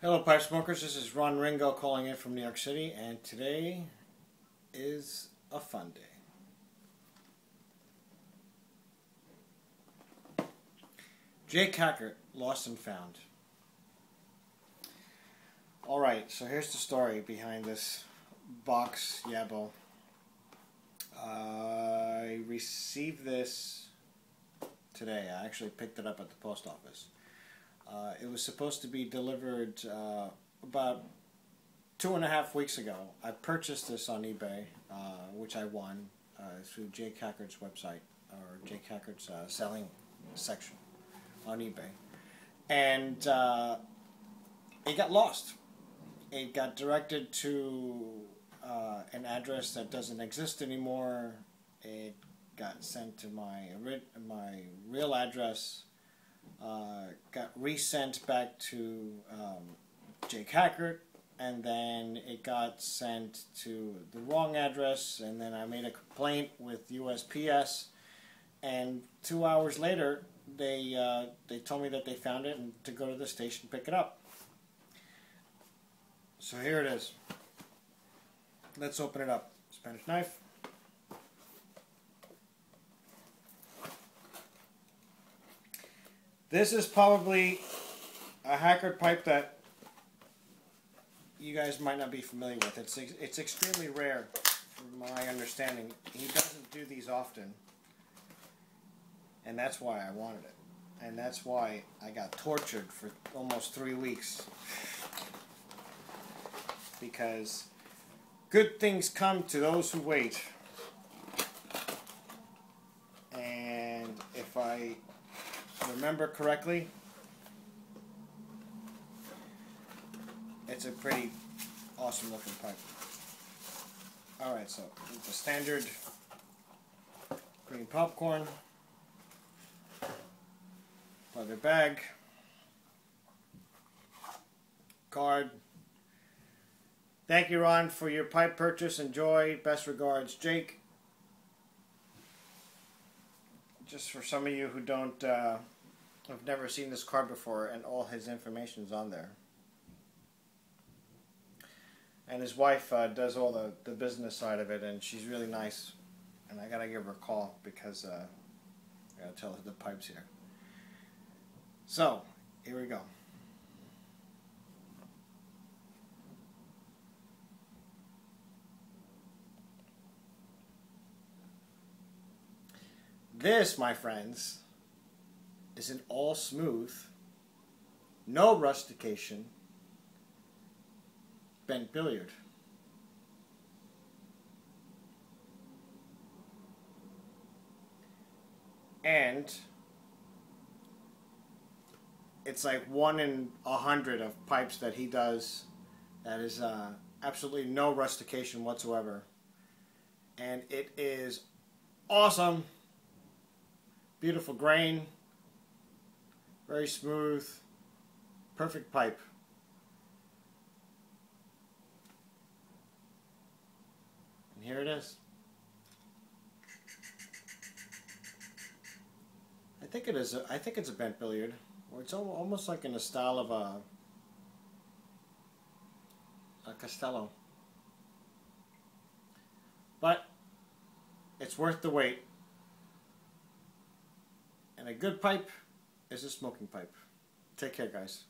Hello pipe smokers, this is Ron Ringo calling in from New York City, and today is a fun day. Jake Hackert, lost and found. Alright, so here's the story behind this box yabbo. I received this today. I actually picked it up at the post office. It was supposed to be delivered about 2.5 weeks ago. I purchased this on eBay, which I won through Jake Hackert's website, or Jake Hackert's selling section on eBay. And it got lost. It got directed to an address that doesn't exist anymore. It got sent to my real address. Got resent back to Jake Hackert, and then it got sent to the wrong address, and then I made a complaint with USPS, and 2 hours later they told me that they found it and to go to the station and pick it up. So here it is. Let's open it up. Spanish knife. This is probably a Hackert pipe that you guys might not be familiar with. It's extremely rare, from my understanding. He doesn't do these often, and that's why I wanted it. And that's why I got tortured for almost 3 weeks. Because good things come to those who wait. And if I remember correctly, it's a pretty awesome looking pipe. Alright, so the standard green popcorn, leather bag, card. Thank you, Ron, for your pipe purchase. Enjoy. Best regards, Jake. Just for some of you who don't have never seen this card before, and all his information's on there. And his wife does all the business side of it, and she's really nice. And I gotta give her a call because I gotta tell her the pipe's here. So here we go. This, my friends, is an all smooth, no rustication, bent billiard. And it's like 1 in 100 of pipes that he does that is absolutely no rustication whatsoever. And it is awesome. Beautiful grain, very smooth, perfect pipe. And here it is. I think it is. I think it's a bent billiard. Or it's almost like in the style of a Castello. But it's worth the wait. And a good pipe is a smoking pipe. Take care, guys.